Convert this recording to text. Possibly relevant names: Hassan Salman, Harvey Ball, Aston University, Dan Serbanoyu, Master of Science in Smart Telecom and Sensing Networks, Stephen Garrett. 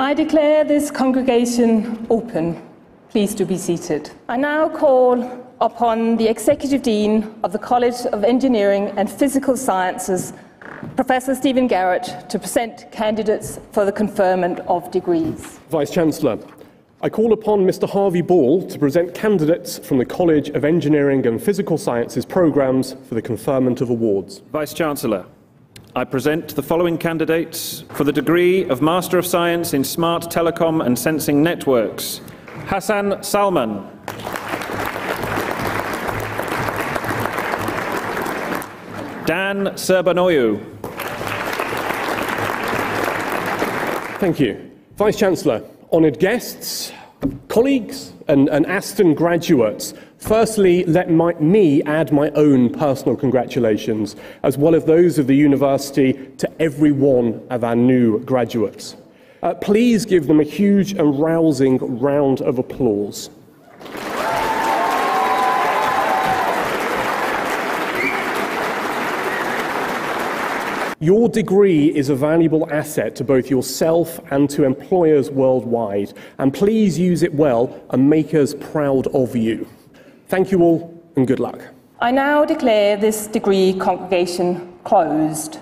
I declare this congregation open. Please do be seated. I now call upon the Executive Dean of the College of Engineering and Physical Sciences, Professor Stephen Garrett, to present candidates for the conferment of degrees. Vice-Chancellor, I call upon Mr. Harvey Ball to present candidates from the College of Engineering and Physical Sciences programmes for the conferment of awards. Vice-Chancellor, I present the following candidates for the degree of Master of Science in Smart Telecom and Sensing Networks: Hassan Salman, Dan Serbanoyu. Thank you. Vice-Chancellor, honoured guests, colleagues and Aston graduates, firstly, let me add my own personal congratulations, as well as those of the university, to every one of our new graduates. Please give them a huge and rousing round of applause. Your degree is a valuable asset to both yourself and to employers worldwide, and please use it well and make us proud of you. Thank you all, and good luck. I now declare this degree congregation closed.